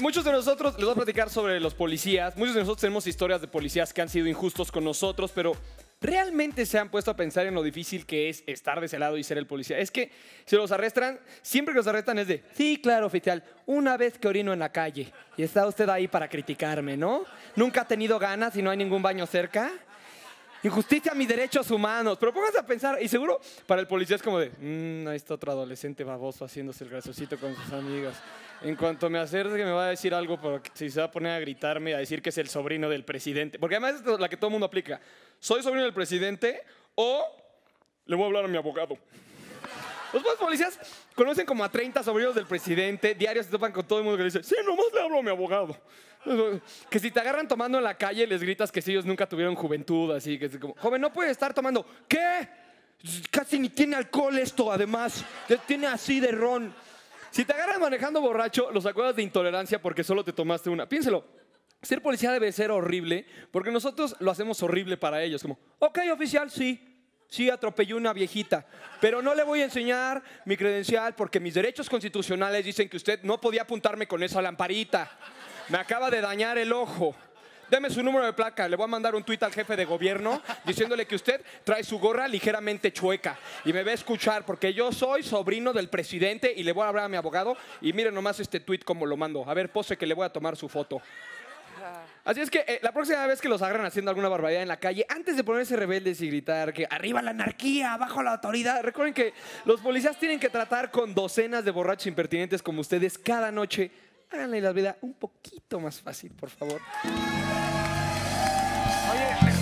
Muchos de nosotros, les voy a platicar sobre los policías, muchos de nosotros tenemos historias de policías que han sido injustos con nosotros, pero ¿realmente se han puesto a pensar en lo difícil que es estar de ese lado y ser el policía? Es que si los arrestan, siempre que los arrestan es de, sí, claro, oficial, una vez que orino en la calle y está usted ahí para criticarme, ¿no? Nunca ha tenido ganas y no hay ningún baño cerca. Injusticia a mis derechos humanos. Pero pónganse a pensar, y seguro para el policía es como de, ahí está otro adolescente baboso haciéndose el graciosito con sus amigas. En cuanto me acerque me va a decir algo, porque si se va a poner a gritarme, a decir que es el sobrino del presidente. Porque además es la que todo el mundo aplica. ¿Soy sobrino del presidente o le voy a hablar a mi abogado? Los buenos policías conocen como a 30 sobrinos del presidente, diarios se topan con todo el mundo que le dice, sí, nomás le hablo a mi abogado. Que si te agarran tomando en la calle, les gritas que si ellos nunca tuvieron juventud, así que es como, joven, no puede estar tomando. ¿Qué? Casi ni tiene alcohol esto, además. Tiene así de ron. Si te agarran manejando borracho, los acuerdas de intolerancia porque solo te tomaste una. Piénselo, ser policía debe ser horrible porque nosotros lo hacemos horrible para ellos. Como, ok, oficial, sí. Sí, atropellé una viejita, pero no le voy a enseñar mi credencial porque mis derechos constitucionales dicen que usted no podía apuntarme con esa lamparita. Me acaba de dañar el ojo. Deme su número de placa, le voy a mandar un tuit al jefe de gobierno diciéndole que usted trae su gorra ligeramente chueca y me va a escuchar porque yo soy sobrino del presidente y le voy a hablar a mi abogado y miren nomás este tuit como lo mando. A ver, pose que le voy a tomar su foto. Así es que la próxima vez que los agarran haciendo alguna barbaridad en la calle, antes de ponerse rebeldes y gritar que arriba la anarquía, abajo la autoridad, recuerden que los policías tienen que tratar con docenas de borrachos impertinentes como ustedes cada noche. Háganle la vida un poquito más fácil, por favor. Oye.